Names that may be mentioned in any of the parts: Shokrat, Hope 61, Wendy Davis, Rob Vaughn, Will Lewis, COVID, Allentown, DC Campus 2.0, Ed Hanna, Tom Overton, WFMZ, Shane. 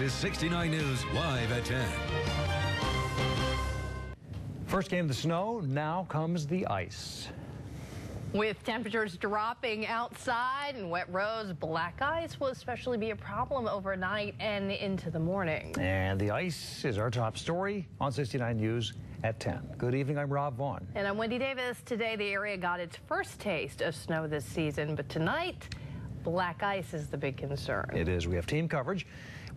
This is 69 News Live at 10. First came the snow, now comes the ice. With temperatures dropping outside and wet roads, black ice will especially be a problem overnight and into the morning. And the ice is our top story on 69 News at 10. Good evening, I'm Rob Vaughn. And I'm Wendy Davis. Today, the area got its first taste of snow this season, but tonight, black ice is the big concern. It is. We have team coverage.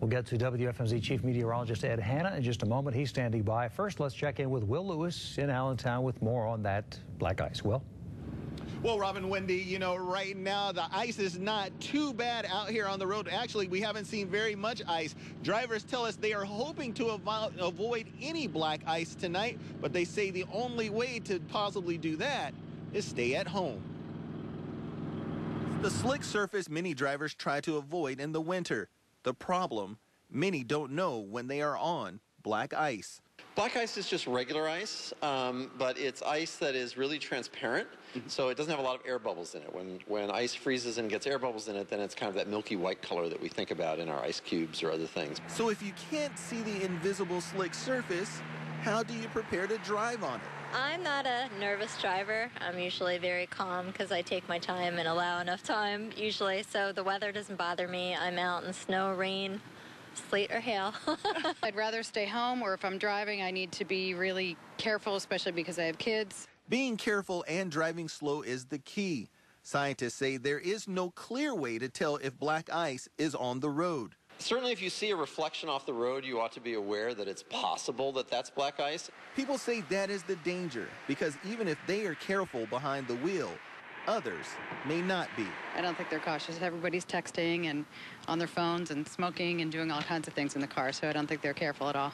We'll get to WFMZ Chief Meteorologist Ed Hanna in just a moment. He's standing by. First, let's check in with Will Lewis in Allentown with more on that black ice. Will? Well, Rob and Wendy, you know, right now the ice is not too bad out here on the road. Actually, we haven't seen very much ice. Drivers tell us they are hoping to avoid any black ice tonight, but they say the only way to possibly do that is stay at home. The slick surface many drivers try to avoid in the winter. The problem, many don't know when they are on black ice. Black ice is just regular ice, but it's ice that is really transparent, so it doesn't have a lot of air bubbles in it. When ice freezes and gets air bubbles in it, then it's kind of that milky white color that we think about in our ice cubes or other things. So if you can't see the invisible slick surface, how do you prepare to drive on it? I'm not a nervous driver. I'm usually very calm because I take my time and allow enough time usually, so the weather doesn't bother me. I'm out in snow, rain, sleet or hail. I'd rather stay home, or if I'm driving, I need to be really careful, especially because I have kids. Being careful and driving slow is the key. Scientists say there is no clear way to tell if black ice is on the road. Certainly if you see a reflection off the road, you ought to be aware that it's possible that that's black ice. People say that is the danger, because even if they are careful behind the wheel, others may not be. I don't think they're cautious. Everybody's texting and on their phones and smoking and doing all kinds of things in the car, so I don't think they're careful at all.